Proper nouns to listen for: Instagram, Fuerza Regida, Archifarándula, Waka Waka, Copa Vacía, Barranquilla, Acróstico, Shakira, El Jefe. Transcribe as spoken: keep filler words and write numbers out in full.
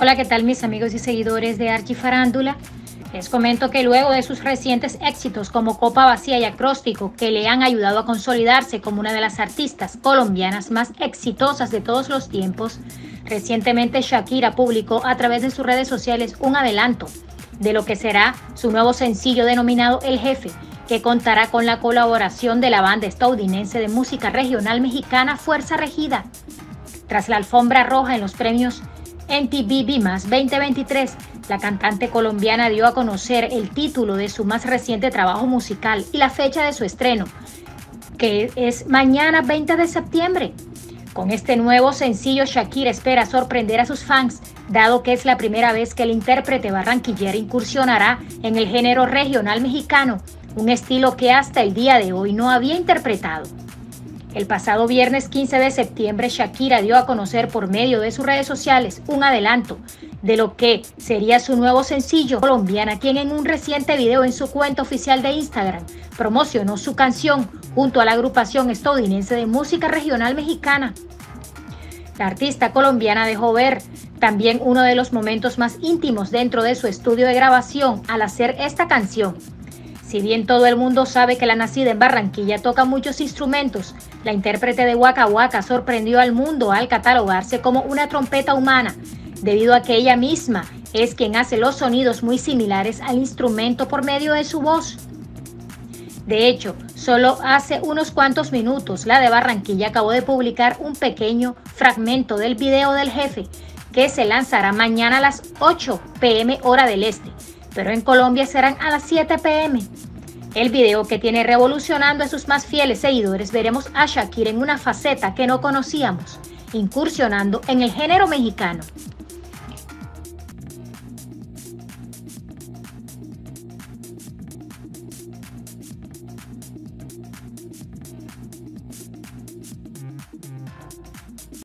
Hola, ¿qué tal mis amigos y seguidores de Archifarándula? Les comento que luego de sus recientes éxitos como Copa Vacía y Acróstico, que le han ayudado a consolidarse como una de las artistas colombianas más exitosas de todos los tiempos, recientemente Shakira publicó a través de sus redes sociales un adelanto de lo que será su nuevo sencillo denominado El Jefe, que contará con la colaboración de la banda estadounidense de música regional mexicana Fuerza Regida. Tras la alfombra roja en los premios En T V B Más veinte veintitrés, la cantante colombiana dio a conocer el título de su más reciente trabajo musical y la fecha de su estreno, que es mañana veinte de septiembre. Con este nuevo sencillo, Shakira espera sorprender a sus fans, dado que es la primera vez que el intérprete barranquillera incursionará en el género regional mexicano, un estilo que hasta el día de hoy no había interpretado. El pasado viernes quince de septiembre, Shakira dio a conocer por medio de sus redes sociales un adelanto de lo que sería su nuevo sencillo colombiana, quien en un reciente video en su cuenta oficial de Instagram promocionó su canción junto a la agrupación estadounidense de música regional mexicana. La artista colombiana dejó ver también uno de los momentos más íntimos dentro de su estudio de grabación al hacer esta canción. Si bien todo el mundo sabe que la nacida en Barranquilla toca muchos instrumentos, la intérprete de Waka Waka sorprendió al mundo al catalogarse como una trompeta humana, debido a que ella misma es quien hace los sonidos muy similares al instrumento por medio de su voz. De hecho, solo hace unos cuantos minutos, la de Barranquilla acabó de publicar un pequeño fragmento del video del Jefe, que se lanzará mañana a las ocho p m hora del este, pero en Colombia serán a las siete p m El video, que tiene revolucionando a sus más fieles seguidores, veremos a Shakira en una faceta que no conocíamos, incursionando en el género mexicano.